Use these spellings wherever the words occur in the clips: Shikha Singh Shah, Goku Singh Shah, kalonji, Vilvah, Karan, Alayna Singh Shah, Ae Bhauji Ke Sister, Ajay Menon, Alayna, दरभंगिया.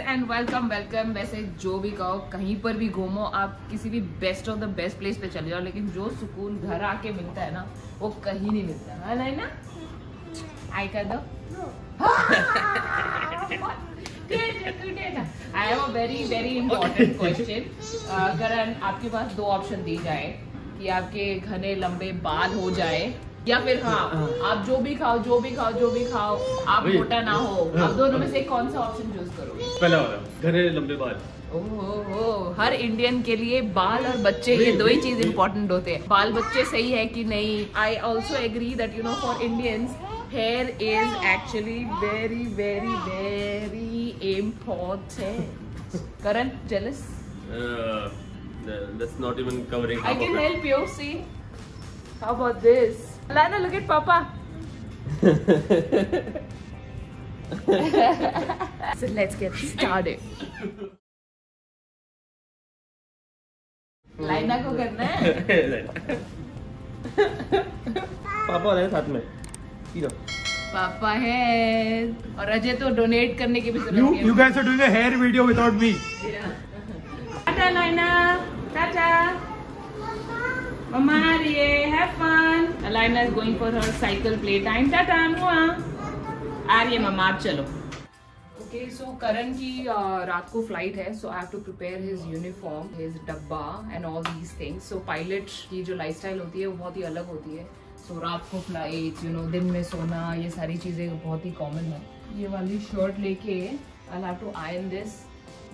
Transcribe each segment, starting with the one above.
And welcome. वैसे जो भी कहो, कहीं पर भी घूमो, आप किसी भी best of the best place पे चले जाओ, लेकिन जो सुकून घर आके मिलता है ना, वो कहीं नहीं मिलता है। अलाइना आई कर दो। I have a very very important question. Karan, आपके पास दो ऑप्शन दिए जाए कि आपके घने लंबे बाल हो जाए या फिर आप जो भी खाओ आप मोटा ना हो, आप दोनों में से कौन सा ऑप्शन चूज करोगे? पहला वाला, घने लंबे बाल। ओहो, हर इंडियन के लिए बाल और बच्चे ये दो ही चीज इंपॉर्टेंट होते हैं। बाल बच्चे सही है कि नहीं? I also agree that you know for Indians hair is actually very very very important. Karan, jealous? That's not even covering. I can help you. See, how about this? Alayna, look at Papa. So let's get started. Alayna को करना है। पापा है साथ में। इधर। पापा है। और अजय तो डोनेट करने की भी जरूरत नहीं है। You guys are doing a hair video without me. Tata Alaina, tata मम्मा, ये have fun. Alaina is going for her cycle play time. Tata अमुआ, आ रही है मम्मा, आप चलो। ओके, सो करण की रात को फ्लाइट है, so I have to prepare his uniform, his डब्बा and all these things. So pilot की जो लाइफस्टाइल होती है वो बहुत ही अलग होती है। सो रात को फ्लाइट, यू नो, दिन में सोना, ये सारी चीज़ें बहुत ही कॉमन है। ये वाली शर्ट लेके I have to iron this,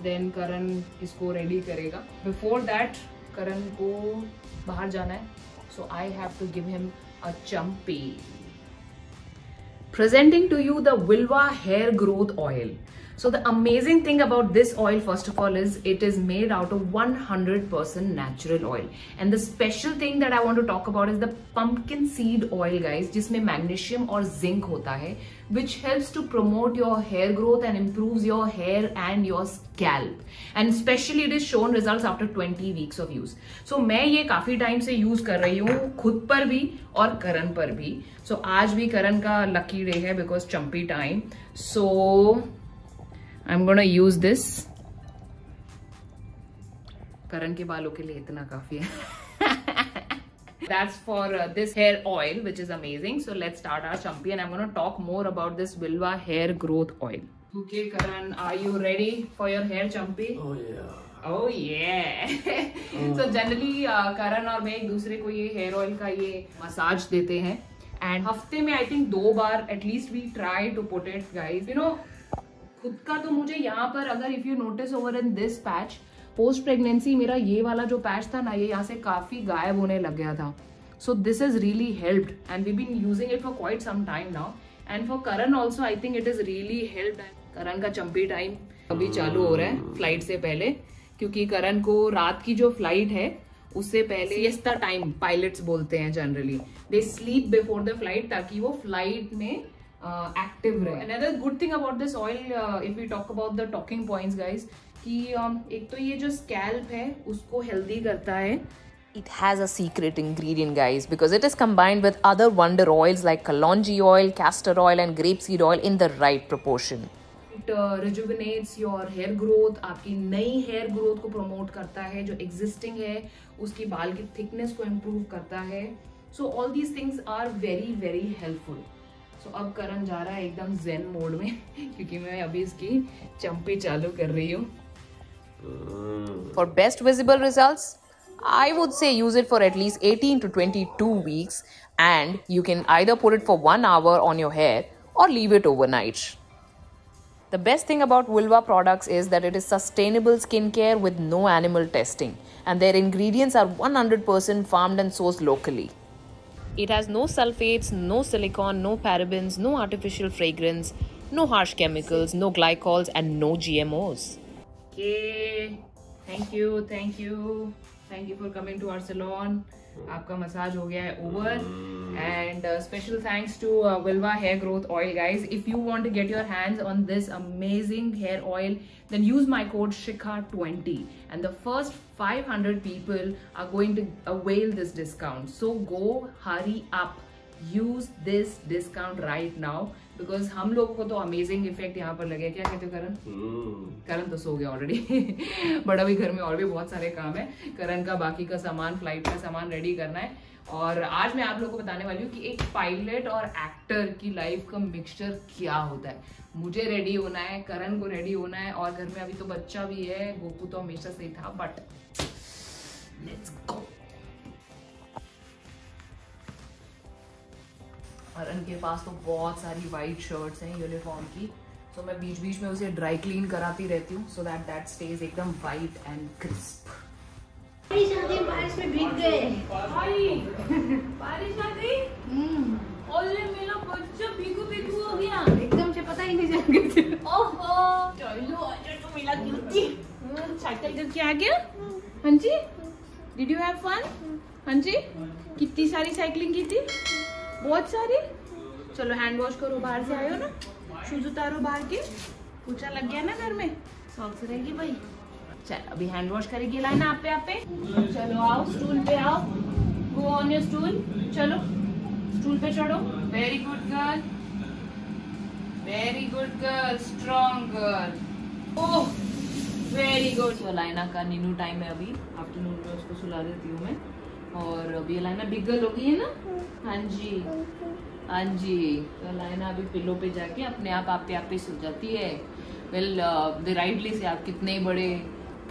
then Karan इसको रेडी करेगा। बिफोर दैट करण को बाहर जाना है, so I have to give him a champi. Presenting to you the Vilvah hair growth oil. So the amazing thing about this oil, first of all, is it is made out of 100% natural oil. And the special thing that I want to talk about is the pumpkin seed oil, guys, जिसमें magnesium और zinc होता है, which helps to promote your hair growth and improves your hair and your scalp. And specially it is shown results after 20 weeks of use. So मैं ये काफी time से use कर रही हूँ, खुद पर भी और करण पर भी। सो आज भी करण का लकी डे है because champi time. So I am gonna use this. Karan के बालों के लिए इतना काफी है। That's for this hair oil, which is amazing. So let's start our champi, and I'm going to talk more about this Vilvah hair growth oil. Okay, Karan, are you ready for your hair champi? Oh yeah. Oh yeah. So generally, Karan और मैं एक दूसरे को ये hair oil का ये massage देते हैं, and हफ्ते में I think 2 bar at least we try to put it, guys. You know, खुद का तो मुझे यहाँ पर अगर if you notice over in this patch, post pregnancy मेरा ये वाला जो पैच था ना, ये यहाँ से काफ़ी गायब होने लग गया था। So this is really helped and we been using it for quite some time now. And for Karan also I think it is really helped. Karan का चम्पी टाइम अभी चालू हो रहा है फ्लाइट से पहले, क्योंकि करण को रात की जो फ्लाइट है उससे पहले सिएस्टा टाइम पायलट्स बोलते हैं। Generally they sleep before the flight, ताकि वो फ्लाइट में एक्टिव रहे। Another good thing about this oil, if we talk about the talking points guys, कि एक तो ये जो स्कैल्प है उसको हेल्दी करता है। It has a secret ingredient, guys, because it is combined with other wonder oils like kalonji oil, castor oil and grapeseed oil in the right proportion. It rejuvenates your hair growth, आपकी नई hair growth को promote करता है, जो existing है उसकी बाल की थिकनेस को इम्प्रूव करता है। So all these things are very very helpful. So अब करण जा रहा है एकदम जेन मोड में, क्योंकि मैं अभी इसकी चम्पी चालू कर रही हूँ। For best visible results, I would say use it for at least 18 to 22 weeks, and you can either put it for 1 hour on your hair or leave it overnight. The best thing about Vilvah products is that it is sustainable skincare with no animal testing, and their ingredients are 100% farmed and sourced locally. It has no sulfates, no silicone, no parabens, no artificial fragrance, no harsh chemicals, no glycols, and no GMOs. Okay, thank you for coming to our salon. आपका massage हो गया है over, and special thanks to Vilvah hair growth oil. Guys, if you want to get your hands on this amazing hair oil, then use my code shikha20, and the first 500 people are going to avail this discount. So go, hurry up, use this discount right now because हम लोगों को तो amazing effect यहाँ पर लगे। क्या कहते हो करण? करण तो सो गया ऑलरेडी बट अभी घर में और भी बहुत सारे काम है। करण का बाकी का सामान, फ्लाइट का सामान रेडी करना है। और आज मैं आप लोगों को बताने वाली हूँ कि एक पायलट और एक्टर की लाइफ का मिक्सचर क्या होता है। मुझे रेडी होना है, करण को रेडी होना है और घर में अभी तो बच्चा भी है, गोकू तो हमेशा से था, बट लेट्स गो। करण के पास तो बहुत सारी वाइट शर्ट्स हैं यूनिफॉर्म की, तो मैं बीच बीच में उसे ड्राई क्लीन कराती रहती हूँ सो दैट स्टेज एकदम वाइट एंड क्रिस्प। बारिश में भीग गए, बारिश आ गई और मेरा बच्चा भीगू भीगू हो गया एकदम से, पता ही नहीं चल गया। ओहो चलो आज तो मिला गिरती साइकिल करके आ गया। हां जी, डिड यू हैव फन? हां जी, कितनी सारी साइकिलिंग की थी, बहुत सारी। चलो हैंड वॉश करो, बाहर से आयो ना, शूज उतारो बाहर के, पोछा लग गया ना घर में, सॉक्स रहेगी भाई। चल अभी हैंड वॉश करेगी लाइन आप पे। चलो आओ स्टूल पे, आओ, गो ऑन योर स्टूल, चलो स्टूल पे चढ़ो। Very good girl, very good girl, strong girl, oh very good. तो अलायना का नीनू टाइम है अभी, आफ्टरनून में उसको सुला देती हूँ मैं। और अभी अलायना बिग गर्ल हो गई है ना? हाँ जी हाँ जी। तो अलायना अभी पिलो पे जाके अपने आप पे सो जाती है। वेल राइटली से आप कितने बड़े,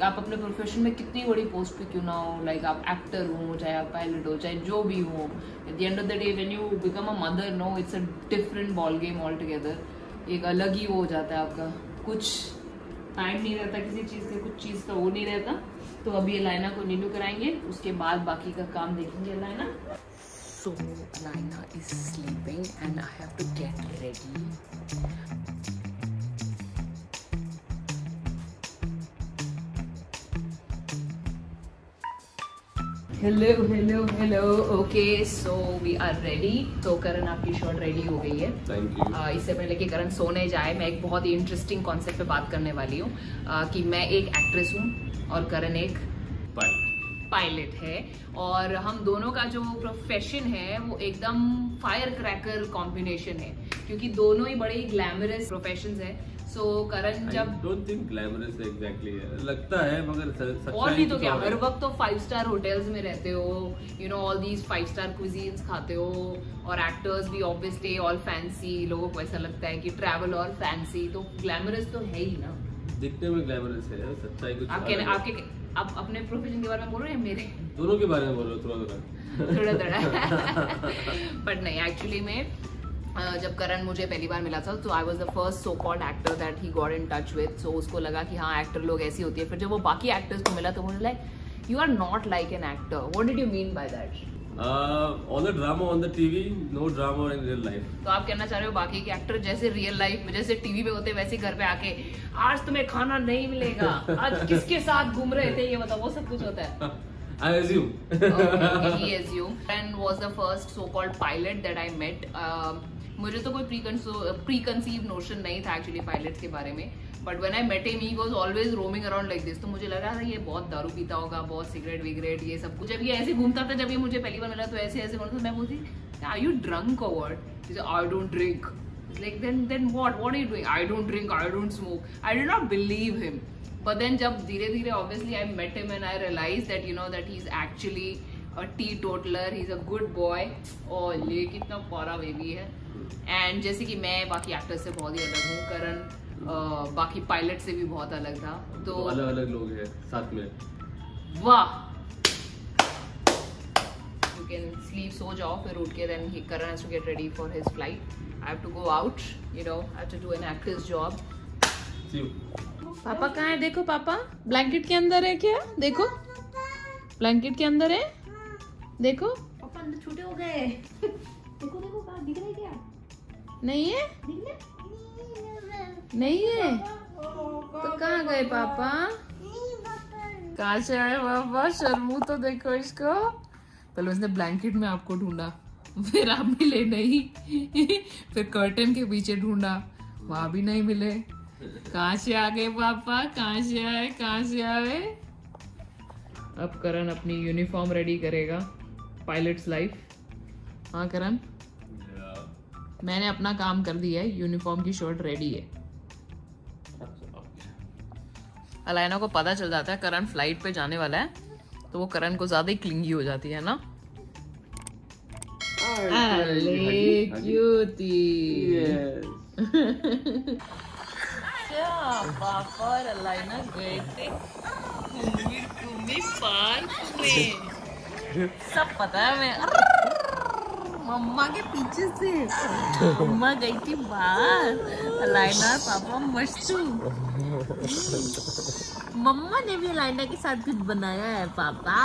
आप अपने प्रोफेशन में कितनी बड़ी पोस्ट पे क्यों ना हो, लाइक आप एक्टर हो चाहे आप पायलट हो चाहे जो भी हो, at the end of the day when you become a mother know it's a different ball game all together. एक अलग ही वो हो जाता है, आपका कुछ टाइम नहीं रहता किसी चीज़ से, कुछ चीज़ का वो नहीं रहता। तो अभी अलायना को नीनू कराएंगे, उसके बाद बाकी का काम देखेंगे Allana. So Allana is sleeping and I have to get ready. Hello hello hello, okay so we are ready. तो करण आपकी शर्ट रेडी हो गई है। Thank you. इससे पहले कि करण सोने जाए, मैं एक बहुत ही इंटरेस्टिंग कॉन्सेप्ट पे बात करने वाली हूँ कि मैं एक एक्ट्रेस हूँ और करण एक पायलट है, और हम दोनों का जो प्रोफेशन है वो एकदम फायर क्रैकर कॉम्बिनेशन है क्योंकि दोनों ही बड़े ग्लैमरस प्रोफेशन है। सो करण जब डोंट थिंक ग्लैमरस एग्जैक्टली लगता है, मगर और भी तो क्या, हर वक्त तो 5 स्टार होटल्स में रहते हो, you know all these 5 star cuisines खाते हो, और एक्टर्स भी ऑब्वियसली ऑल फैंसी, लोगों को ऐसा लगता है कि ट्रैवल और फैंसी, तो ग्लैमरस तो है ही ना, दिखने में ग्लैमरस है, सच्चाई कुछ आपके आप अपने प्रोफेशन के बारे में बोल रहे हैं, मेरे दोनों के बारे में बोल रहे हो थोड़ा थोड़ा बट नहीं एक्चुअली में जब करण मुझे पहली बार मिला था तो I was the first so called actor that he got in touch with. So उसको लगा कि हाँ एक्टर लोग ऐसी होती है। फिर जब वो बाकी एक्टर्स को मिला तो उन्होंने like you are not like an actor, what did you mean by that? All the drama on the TV, no drama in real life. तो आप कहना चाह रहे हो बाकी के एक्टर जैसे रियल लाइफ में जैसे टीवी पे होते वैसे घर पे आके आज तुम्हें खाना नहीं मिलेगा, आज किसके साथ घूम रहे थे, ये बताओ, वो सब कुछ होता है। I assume. Okay, he assumed. Karan was the first so-called pilot that I met. मुझे तो कोई preconceived notion नहीं था actually pilot के बारे में, but when I met him he was always roaming around like this. तो मुझे लगा था ये बहुत दारू पीता होगा, बहुत सिगरेट विगरेट ये सब कुछ। जब ये ऐसे घूमता था, जब ये मुझे पहली बार मिला तो ऐसे बोलता था, मैं बोलती Are you drunk or what? He said I don't drink. Like then what are you doing? I don't drink, I don't smoke. I did not believe him. But then जब धीरे-धीरे obviously I met him and I realized that you know that he's actually a teetotaler, he's a good boy. और ये कितना प्यारा baby है। And जैसे कि मैं बाकी एक्टर्स से बहुत ही अलग हूँ, करण बाकी पायलट से भी बहुत अलग था, तो अलग-अलग लोग हैं साथ में। वाह, you can sleep so off, फिर उठ के then Karan has to get ready for his flight. I have to go out, you know, I have to do an actor's job. See you. पापा कहाँ है? देखो पापा ब्लैंकेट के अंदर है, क्या देखो ब्लैंकेट के अंदर है, देखो पापा अंदर छूटे हो गए देखो देखो कहाँ दिख रहा है, क्या नहीं है, नहीं है तो कहाँ गए पापा, कहाँ से आए बाबा, शर्मू तो देखो इसको, पहले उसने ब्लैंकेट में आपको ढूंढा, फिर आप मिले नहीं फिर कर्टन के पीछे ढूंढा, वहाँ भी नहीं मिले, कहाँ से आ गए पापा, कहाँ से आए, कहाँ से आए। अब करण अपनी यूनिफॉर्म रेडी करेगा, पायलट्स लाइफ। हाँ करण मैंने अपना काम कर दिया है, यूनिफॉर्म की शर्ट रेडी है। अलायना को पता चल जाता है करण फ्लाइट पे जाने वाला है तो वो करण को ज्यादा ही क्लिंगी हो जाती है ना। अलायना गए थे पार्क में, सब पता है मैं मम्मा के पीछे से। मम्मा गई थी बाहर, अलायना पापा मस्त। मम्मा ने भी अलायना के साथ कुछ बनाया है पापा।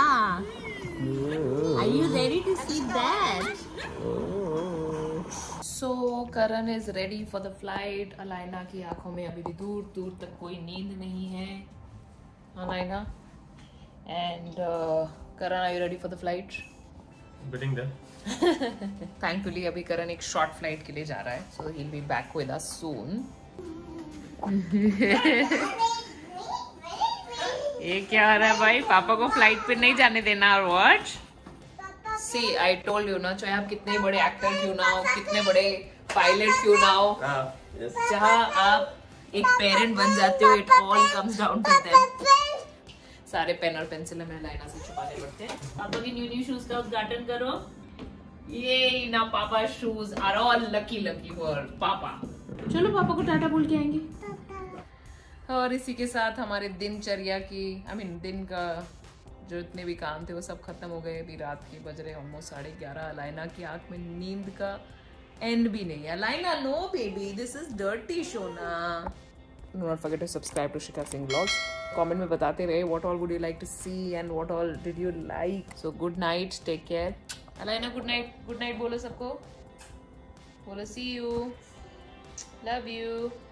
Are you ready to see that? So Karan is ready for the flight. Allana की आंखों में अभी भी दूर दूर तक कोई नींद नहीं है। Allana and Karan, are you ready for the flight? Betting there. Thankfully अभी करण एक शॉर्ट फ्लाइट के लिए जा रहा है, so he'll be back with us soon. ये क्या हो रहा है भाई? पापा को फ्लाइट पे नहीं जाने देना। और what see I told you ना, चाहे आप कितने बड़े एक्टर क्यों ना हो, कितने बड़े पायलट क्यों ना हो, जहाँ आप एक पेरेंट बन जाते हो it all comes down to them. सारे पेन और पेंसिल हमें अलायना से छुपाने पड़ते हैं। पापा की न्यू शूज का उद्घाटन करो। ये ना पापा shoes are all lucky lucky for पापा। चलो पापा को टाटा बोल के आएंगे। और इसी के साथ हमारे दिनचर्या की दिन का जो इतने भी काम थे वो सब खत्म हो गए। अभी रात के बज रहे ऑलमोस्ट 11:30। अलायना की आंख में नींद का एंड भी नहीं है। Allana no baby, this is dirty Shona. Do not forget to subscribe to Shikha Singh Vlogs. Comment में बताते रहे what all would you like to see and what all did you like. So good night, take care. Allana good night बोलो सबको, बोलो see you, love you.